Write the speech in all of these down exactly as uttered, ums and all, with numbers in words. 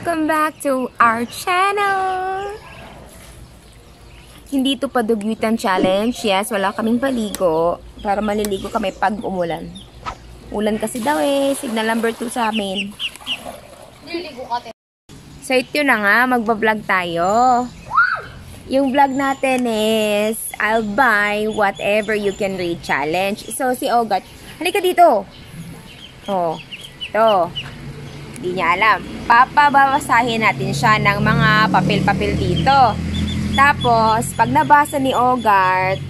welcome back to our channel. Hindi ito padugyutan challenge. Yes, wala kaming paligo. Para maliligo kami pag umulan. Ulan kasi daw eh. Signal number two sa amin. So ito na nga, magbablog tayo. Yung vlog natin is I'll buy whatever you can read challenge. So si Ogat, halika dito. Oh, to. Hindi niya alam. Papababasahin natin siya ng mga papel-papel dito. Tapos, pag nabasa ni Ogart,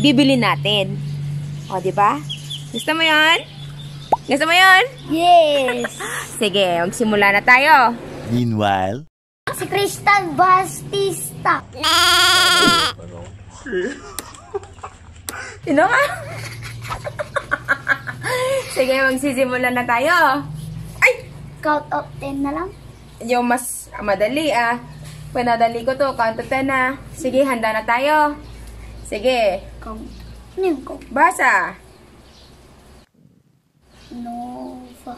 bibili natin. O, diba? Gusto mo yun? Gusto mo yun? Yes! Sige, magsimula na tayo. Meanwhile, si Crystal Bastista. Sino ka? Sige, magsisimula na tayo. Count of ten na lang? Yung mas madali ah. Pinadali ko to. Count of ten na. Sige, handa na tayo. Sige. Count. Ano yung count? Basa. Nova.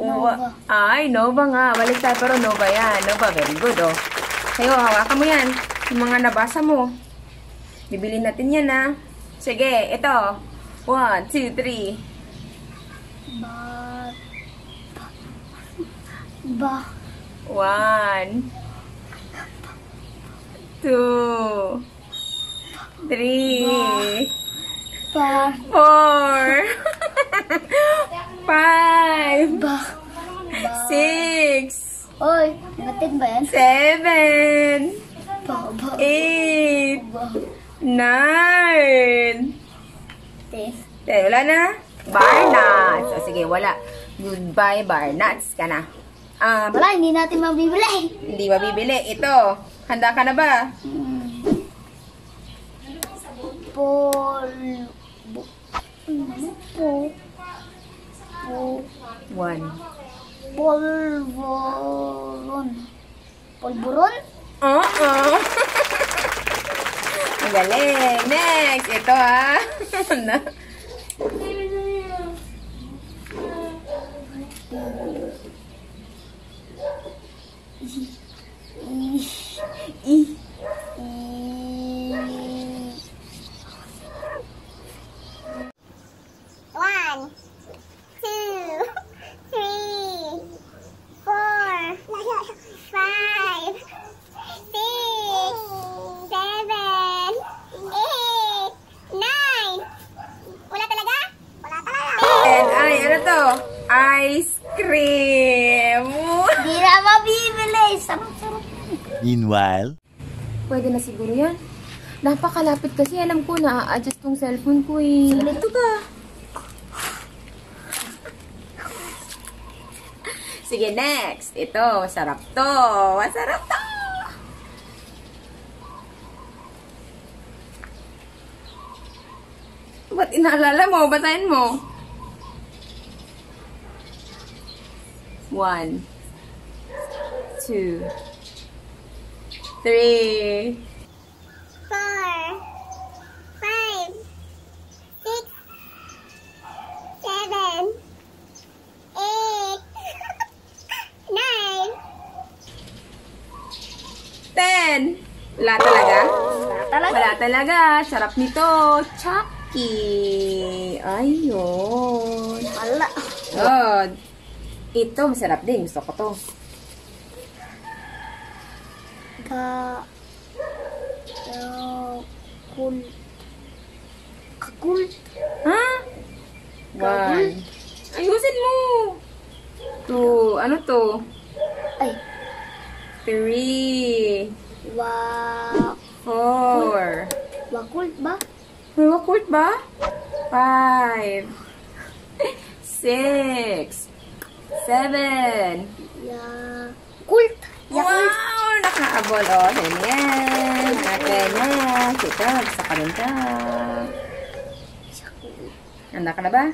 Nova. Nova. Ay, Nova nga. Balik tayo pero Nova yan. Nova, very good oh. Kayo, hawakan mo yan. Yung mga nabasa mo. Bibili natin yan ah. Sige, ito. One, two, three. Bye. Ba. One. Two. Three. Ba. Four. Five. Ba. Six. Oy, natin ba yan? Seven. Ba, ba. Eight. Ba. Nine. Ten. Ten, wala na? Bar nuts. Oh, sige, wala. Goodbye, bar nuts ka na. Ah, um, wala, hindi natin mabibili. Hindi mabibili. Ito, handa ka na ba? Mm. Pol... Pol... Pol... One. Polvoron. Polvoron? Oo. Uh-uh. Ang galing. Next. Ito ha. Ano? Ice cream! Hindi na mabibili! Sarap-sarap. Meanwhile, pwede na siguro yan. Napakalapit kasi. Alam ko na adjust tong cellphone ko eh. Ito ba? Sige, next. Ito, masarap to. Masarap to! Ba't inaalala mo? Basahin mo. One, two, three, four, five, six, seven, eight, nine, ten. Wala talaga? Wala talaga. Sarap nito. Chucky. Ayun. Wala. Good. Ito, masarap din. Gusto ko to. Ka... Kakul... Kakul? Ha? One. Ayusin mo! Two. Ano to? Ay. Three. Wa... Four. Wakult ba? May wakult ba? Five. Six. Seven. Yakult. Yakult. Wow! Nakaabol. O, ganyan. Ganyan. Ito, gusto ka rin ka. Handa ka na ba?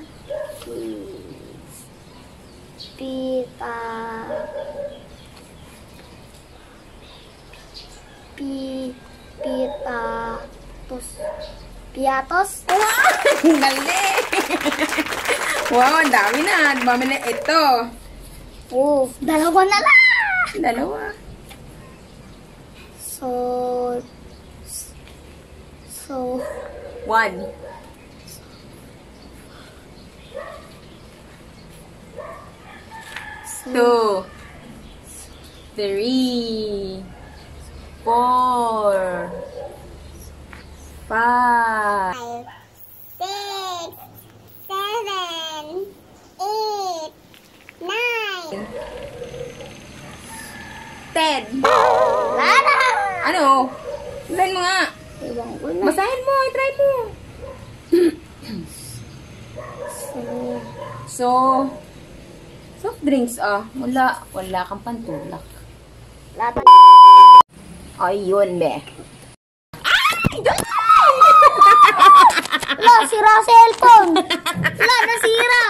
Pita. Pita. Tos. Piatos. Wow! Galing! Wow, ang dami na. Dumami na ito. Oh, dalawa na lang! Dalawa. So, so, one. Two, three, four, five, six, seven, eight, nine, ten. Ano? Basahin mo nga. Basahin mo. Try mo. So, soft drinks ah. Wala, wala kang pantulak. Lata. Ayun, be. Ay! Wala, sira cellphone. Wala, nasira.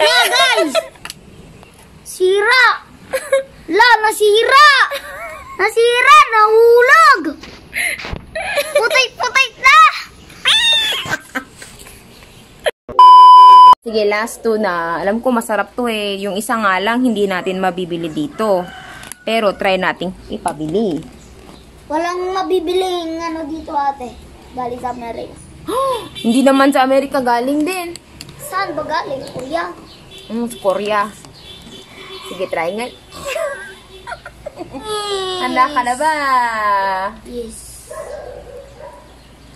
Wala, guys. Sira. Wala, nasira. Nasira, nahulog. Putay-putay na. Sige, last two na. Alam ko masarap to eh. Yung isa nga lang hindi natin mabibili dito. Pero try nating ipabili. Walang mabibiling ano dito ate. Galing sa Amerika. Hindi naman sa Amerika galing din. Saan ba galing? Korea? Mm, Korea. Sige, try nga. Handa ka na ba? Yes.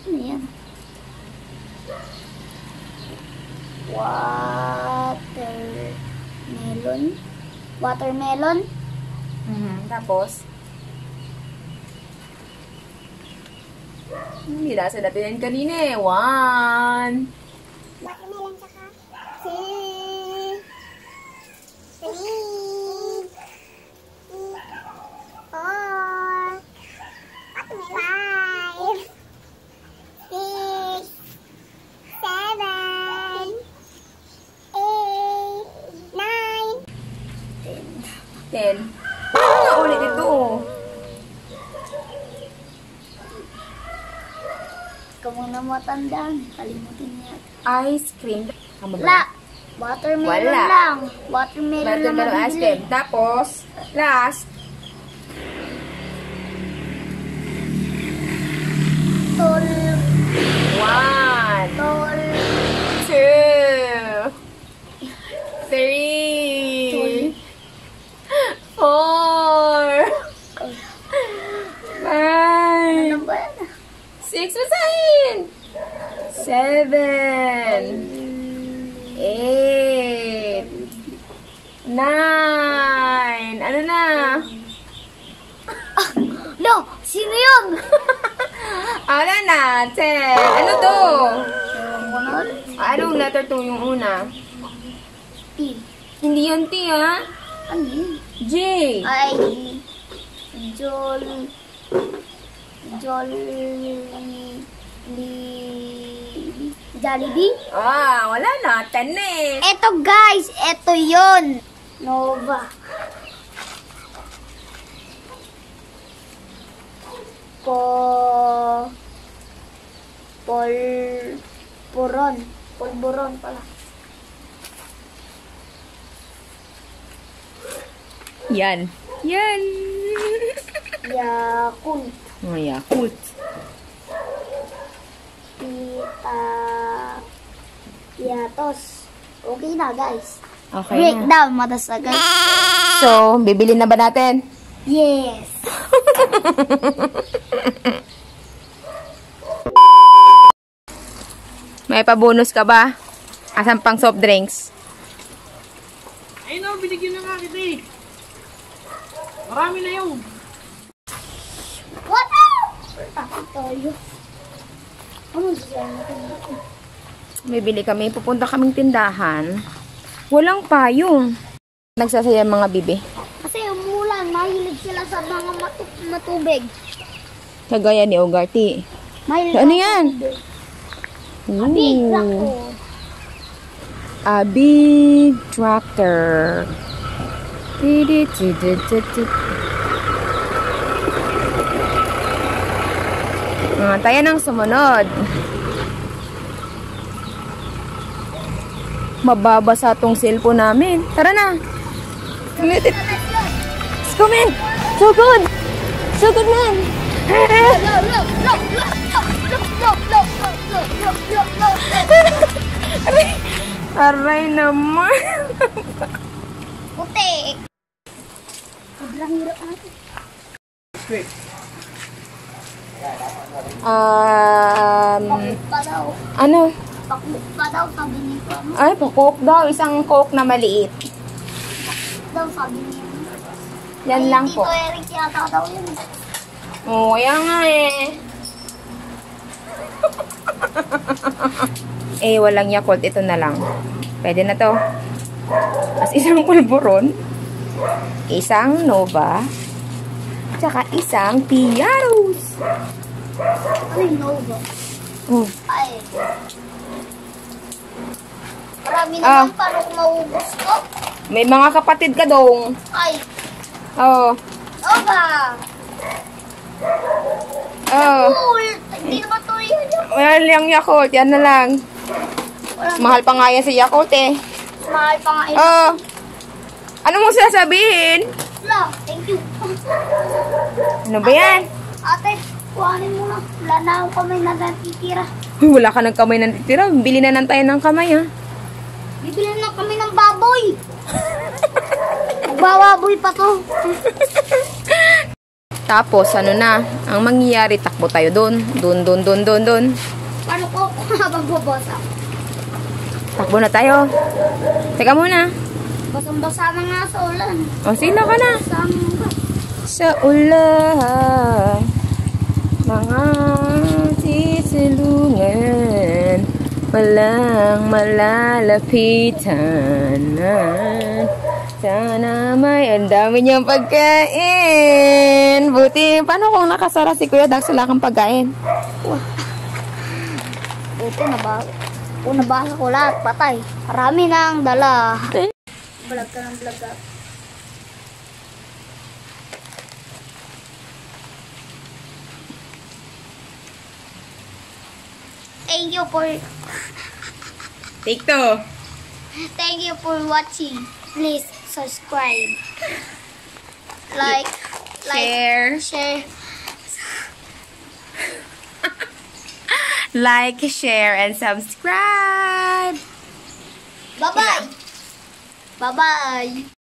Ano yan? Watermelon. Watermelon. Mm-hmm. Tapos, nilasa natin yan kanina eh. One. Watermelon saka. Two. Three. Four. Five. Six. Seven. Ten. Ah, ulit ito oh. Ikaw muna mo tandaan. Kalimutin niya. Ice cream. La. Watermelon wala lang. Watermelon, watermelon lang ice cream. Tapos, last. Tol. One. Tol. Two. Three. Four. Five. Six. Seven. Eight. Nine. Ano na? No! Sino yun? Ano na? Ten. Ano to? Anong letter to yung una? T. Hindi yun T, ha? Ano yun? J. Ay. Jol. Jol. Jollibee? Ah, wala na. Ten na eh. Eto guys. Eto yun. Nova. Po. Pol. Polvoron. Polvoron pala. Yan. Yan. Yakult. Oh, Yakult. Pita. Piatos. Okay na, guys. Okay. Breakdown, matas na, guys. So, bibili na ba natin? Yes. May pabonus ka ba? Asan pang soft drinks? I know, binigyan na nga kita eh. Marami na yun. What up? Takot tayo. Bibili kami. Pupunta kaming tindahan. Walang payong. Nagsasaya mga bibi. Kasi umulan. Mahilig sila sa mga matu matubig. Kagaya ni Ogarty. Mahilig ano yan? Abig tractor. Abig tractor. Uh, tayo ng sumunod. Mababasa tong cellphone namin. Tara na. Let's Go, man! So good! So good, man! Aray naman! Putik! Sobrang hirap natin. Quick. Um, ano? Pakuk pa daw, sabi ni Pano. Ay, pakuk daw. Isang coke na maliit. Pakuk daw, sabi niya. Yan ay, lang po. Ay, Eric yata daw yun. Oo, kaya nga eh. Eh, walang Yakult. Ito na lang. Pwede na to. As isang Polvoron, isang Nova, tsaka isang Piaros. Ay, Nova. Oh. Ay. Marami naman ah. Para kumaubos ko. May mga kapatid ka dong. Ay. Oo. Oh. Oga. Oh. Yakult. Hindi naman to yun. Well, yung Yakult. Yan na lang. Walang mahal pa nga yan si Yakult eh. Mahal pa nga yan. Oo. Oh. Ano mong sasabihin? Wala. Thank you. Ano ba yan? Ate, kuhanin mo na. Wala na akong kamay na natitira. Uy, wala ka ng kamay na natitira. Bili na lang tayo ng kamay, ha? Bibili na kami ng baboy. Magbababoy pa to. Tapos, ano na? Ang mangyayari, takbo tayo doon. Doon, doon, doon, doon, doon. Paano ko habang bubosa? Takbo na tayo. Teka muna. Basang-basa na nga sa ulan. O, sino ka na? Sa ulan, mga sisilungan, walang malalapitan na. Sana may, ang dami niyang pagkain. Buti, paano kung nakasara si Kuya Dax? Wala kang pagkain. Buti, nabasa. O, nabasa ko lahat, patay. Marami na ang dala. Vlog ka ng vlog up. Thank you for... Take two. Thank you for watching. Please subscribe. Like. Share. Like, share. Like, share, and subscribe. Bye-bye. Bye-bye.